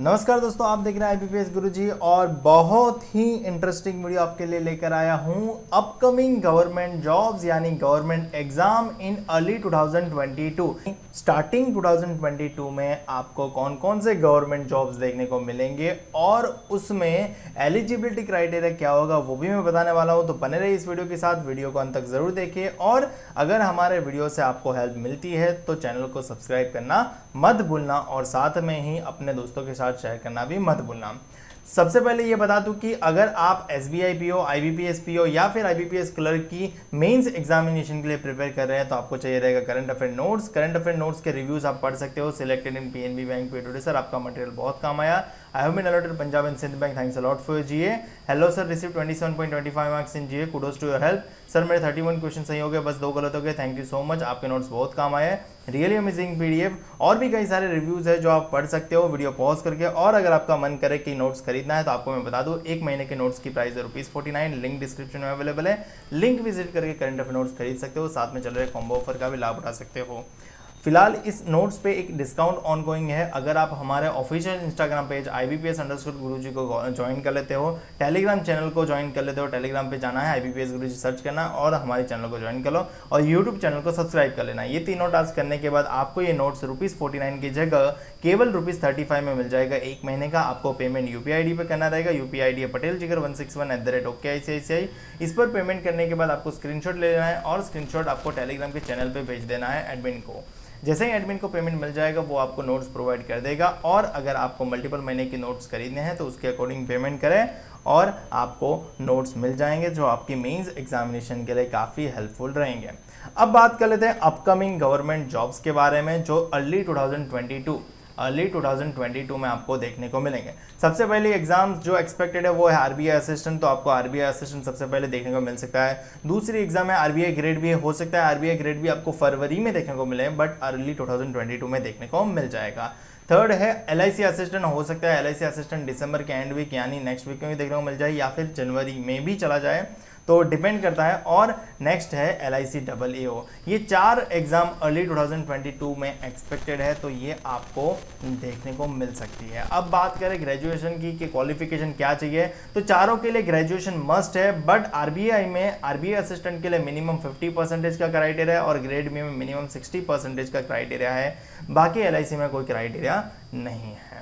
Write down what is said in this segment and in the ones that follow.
नमस्कार दोस्तों, आप देख रहे हैं IBPS गुरुजी और बहुत ही इंटरेस्टिंग वीडियो आपके लिए लेकर आया हूं। अपकमिंग गवर्नमेंट जॉब्स यानी government exam in early 2022। Starting 2022 में आपको कौन कौन से गवर्नमेंट जॉब्स देखने को मिलेंगे और उसमें एलिजिबिलिटी क्राइटेरिया क्या होगा वो भी मैं बताने वाला हूँ। तो बने रहिए इस वीडियो के साथ, वीडियो को अंत तक जरूर देखिए और अगर हमारे वीडियो से आपको हेल्प मिलती है तो चैनल को सब्सक्राइब करना मत भूलना और साथ में ही अपने दोस्तों के शेयर करना भी मत भूलना। सबसे पहले ये बता दूं कि अगर आप SBI PO, IBPS PO या फिर IBPS क्लर्क की मेंस एग्जामिनेशन के लिए प्रिपेयर कर रहे हैं तो आपको चाहिए रहेगा current affair notes. Current affair notes के रिव्यूज आप पढ़ सकते हो। सिलेक्टेड इन PNB बैंक पे टुडे। सर आपका मटेरियल बहुत काम आया। I have been allotted Punjab and Sindh bank, thanks a lot for your GA. Hello sir, receive 27.25 marks in GA, kudos to your help. Sir मेरे 31 क्वेश्चन सही हो गए, बस 2 गलत हो गए। थैंक यू सो मच, आपके नोट्स बहुत काम आए। Really amazing PDF। और भी कई सारे रिव्यूज है जो आप पढ़ सकते हो वीडियो पॉज करके। और अगर आपका मन करे कि नोट्स खरीदना है तो आपको मैं बता दूं, 1 महीने के नोट्स की प्राइस है ₹49। लिंक डिस्क्रिप्शन में अवेलेबल है, लिंक विजिट करके करंट अफेयर नोट्स खरीद सकते हो। साथ में चल रहे कॉम्बो ऑफर का भी लाभ उठा सकते हो। फिलहाल इस नोट्स पे एक डिस्काउंट ऑनगोइंग है। अगर आप हमारे ऑफिशियल इंस्टाग्राम पेज IBPS_गुरुजी को ज्वाइन कर लेते हो, टेलीग्राम चैनल को ज्वाइन कर लेते हो, टेलीग्राम पे जाना है IBPS गुरुजी सर्च करना और हमारे चैनल को ज्वाइन कर लो और यूट्यूब चैनल को सब्सक्राइब कर लेना। ये तीनों टास्क करने के बाद आपको ये नोट्स ₹49 की जगह केवल ₹35 में मिल जाएगा 1 महीने का। आपको पेमेंट UPI ID पर करना रहेगा। UPI ID पटेल जिगर 161@OKICICI। इस पर पेमेंट करने के बाद आपको स्क्रीनशॉट ले लेना है और स्क्रीनशॉट आपको टेलीग्राम के चैनल पर भेज देना है एडमिन को। जैसे ही एडमिन को पेमेंट मिल जाएगा वो आपको नोट्स प्रोवाइड कर देगा। और अगर आपको मल्टीपल महीने की नोट्स खरीदने हैं तो उसके अकॉर्डिंग पेमेंट करें और आपको नोट्स मिल जाएंगे जो आपकी मेंस एग्जामिनेशन के लिए काफ़ी हेल्पफुल रहेंगे। अब बात कर लेते हैं अपकमिंग गवर्नमेंट जॉब्स के बारे में जो अर्ली 2022 में आपको देखने को मिलेंगे। सबसे पहले एग्जाम जो एक्सपेक्टेड है वो है RBI असिस्टेंट। तो आपको RBI असिस्टेंट सबसे पहले देखने को मिल सकता है। दूसरी एग्जाम है RBI ग्रेड भी, हो सकता है RBI ग्रेड भी आपको फरवरी में देखने को मिले बट अर्ली 2022 में देखने को मिल जाएगा। थर्ड है LIC असिस्टेंट, हो सकता है LIC असिस्टेंट डिसंबर के एंड वीक यानी नेक्स्ट वीक में भी देखने को मिल जाए या फिर जनवरी में भी चला जाए, तो डिपेंड करता है। और नेक्स्ट है LIC AA। ये 4 एग्ज़ाम अर्ली 2022 में एक्सपेक्टेड है तो ये आपको देखने को मिल सकती है। अब बात करें ग्रेजुएशन की कि क्वालिफिकेशन क्या चाहिए, तो चारों के लिए ग्रेजुएशन मस्ट है बट RBI में RBI असिस्टेंट के लिए मिनिमम 50% का क्राइटेरिया है और ग्रेड बी में मिनिमम 60% का क्राइटेरिया है। बाकी LIC में कोई क्राइटेरिया नहीं है।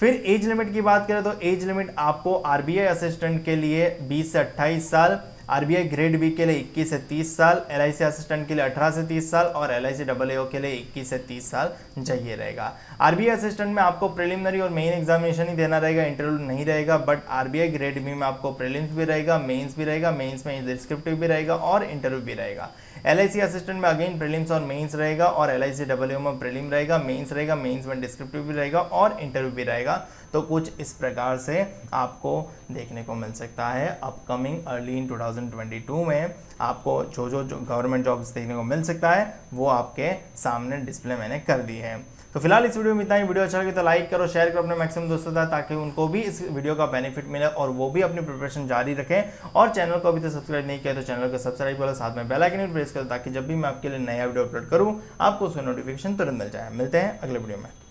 फिर एज लिमिट की बात करें तो एज लिमिट आपको RBI असिस्टेंट के लिए 20 से 28 साल, RBI ग्रेड बी के लिए 21 से 30 साल, LIC असिस्टेंट के लिए 18 से 30 साल और LIC AA के लिए 21 से 30 साल चाहिए रहेगा। RBI असिस्टेंट में आपको प्रीलिमिनरी और मेन एग्जामिनेशन ही देना रहेगा, इंटरव्यू नहीं रहेगा। बट RBI ग्रेड बी में आपको प्रीलिम्स भी रहेगा, मेंस भी रहेगा, मेंस में डिस्क्रिप्टिव भी रहेगा और इंटरव्यू भी रहेगा। LIC असिस्टेंट में अगेन प्रीलिम्स और मेंस रहेगा और LIC AA में प्रीलिम रहेगा, मेंस रहेगा, मेंस में डिस्क्रिप्टिव भी रहेगा और इंटरव्यू भी रहेगा। तो कुछ इस प्रकार से आपको देखने को मिल सकता है अपकमिंग अर्ली इन 2022 में। आपको जो गवर्नमेंट जॉब्स देखने को मिल सकता है वो आपके सामने डिस्प्ले मैंने कर दी है। तो फिलहाल इस वीडियो में इतना ही। वीडियो अच्छा लगे तो लाइक करो, शेयर करो अपने मैक्सिमम दोस्तों साथ ताकि उनको भी इस वीडियो का बेनिफिट मिले और वो भी अपनी प्रिपरेशन जारी रखें। और चैनल को अभी तक सब्सक्राइब नहीं किया तो चैनल को सब्सक्राइब करो, साथ में बेल आइकन भी प्रेस करो ताकि जब भी मैं आपके लिए नया वीडियो अपलोड करूँ आपको उसका नोटिफिकेशन तुरंत मिल जाए। मिलते हैं अगले वीडियो में।